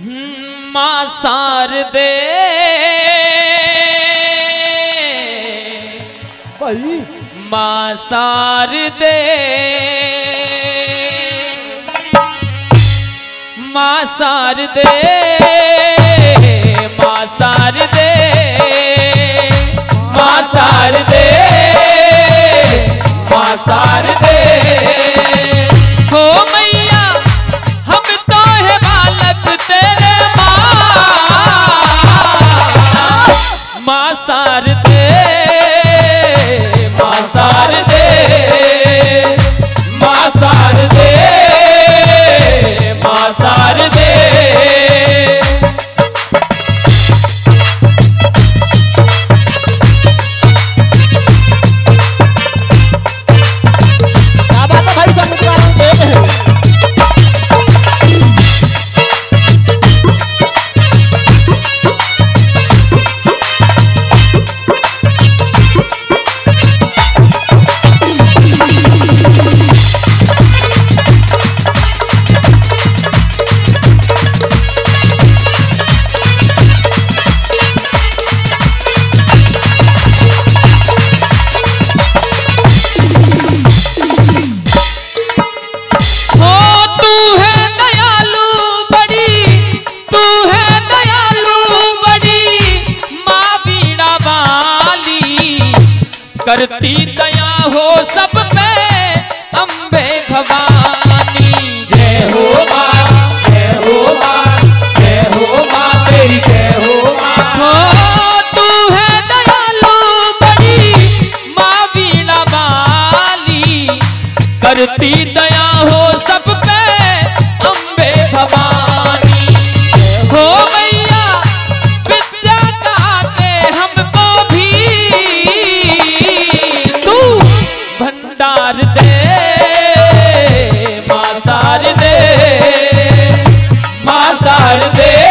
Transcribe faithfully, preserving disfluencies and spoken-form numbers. माँ शारदे भाई, माँ शारदे, माँ शारदे, माँ शारदे, माँ शारदे, माँ शारदे। हो मैया हम तो है बालक तेरे, माँ माँ शारदे, माँ शारदे, माँ शारदे, माँ शारदे। करती दया हो सब पे अम्बे भवानी, जय हो माँ, जय हो माँ, जय हो माँ तेरी, जय हो माँ। तू है दयालु बड़ी माँ वीणा वाली, करती दया हो सब पे अम्बे भवानी। हो मैया विद्या का के हमको भी माँ शारदे, माँ शारदे।